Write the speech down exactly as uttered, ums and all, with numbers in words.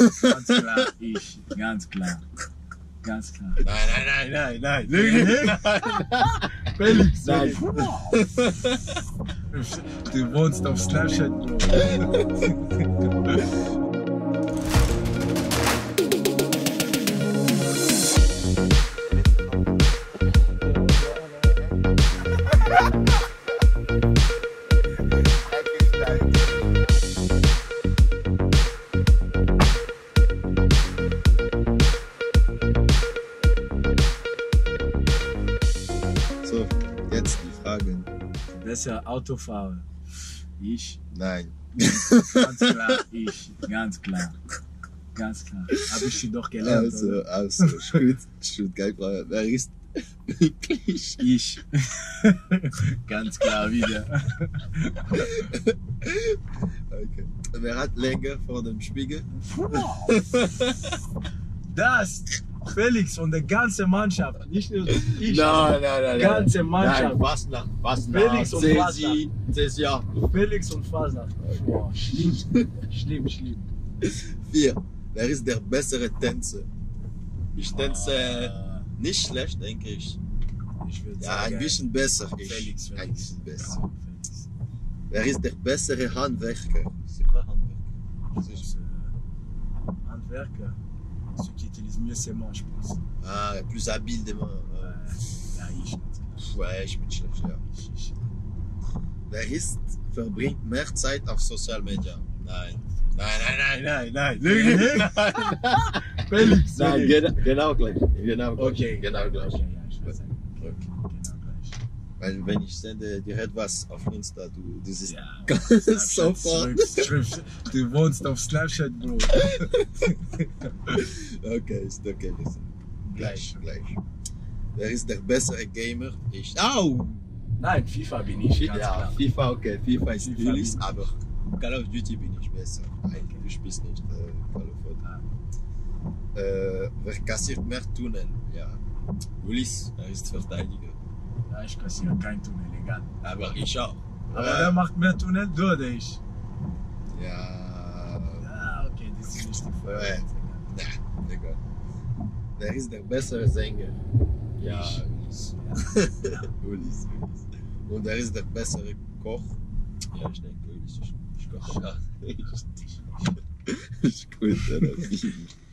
Ganz klar, ich. Ganz klar. Ganz klar. Nein, nein, nein, nein, nein. Nein, nein. Felix, nein. Du wohnst auf Snapchat, Bro. So, jetzt die Frage. Besser Autofahrer? Ich? Nein. Ganz klar, ich. Ganz klar. Ganz klar. Habe ich sie doch gelernt. Also, also, schön, schön, geil, da ist wirklich ich. Ganz klar wieder. Okay. Wer hat länger vor dem Spiegel? Das! Felix und der ganze Mannschaft, nicht nur ich, nein, nein, nein, ganze Mannschaft. Nein, Fasnacht, Fasnacht. Felix und Fasnacht. Cesi, Felix und Fasnacht. Boah, schlimm, schlimm, schlimm. Vier. Wer ist der bessere Tänzer? Ich tänze ah. nicht schlecht, denke ich. Ich würde ja, sagen, ein bisschen besser. Ich. Felix, Felix. Ein bisschen besser. Felix. Wer ist der bessere Handwerker? C'est quoi Handwerker? Handwerker. Ceux qui utilisent mieux ses mains, je pense. Ah, plus habile des mains. Ouais, ich bin schlecht, ja. Wer ist, verbringt mehr Zeit auf Social Media? Nein. Nein, nein, nein, nein, nein. Nein. Felix, nein, genau, genau gleich. Genau gleich. Okay, genau gleich. Okay, ja, ich würde sagen. Okay. Genau gleich. Weil, wenn ich sende dir etwas auf Insta, du, das ist ja, sofort. Du wohnst auf Snapchat, Bro. Okay, ist okay. Listen. Gleich, gleich. Wer ist der bessere Gamer? Ich. Au! Nein, FIFA bin ich. Ganz ja, klar. FIFA, okay. FIFA ist Felix, aber Call of Duty bin ich besser. Nein, okay. Du spielst nicht äh, Call of Duty. Ah. Äh, wer kassiert mehr Tunnel? Ja. Ulisses, er ist Verteidiger. Ja, ich kassiere kein Tunnel, egal. Aber ich auch. Aber ja. Wer macht mehr Tunnel, du oder ich? Ja. Ja, okay, das ist nicht die Frage. Ja. Na, egal. Wer ist der bessere Sänger? Ja, Ulisses. Ja. Ulisses, Ulisses. Und wer ist der bessere Koch? Ja, ich denke, Ulisses. Ich koche. Ich koche. Ich koche.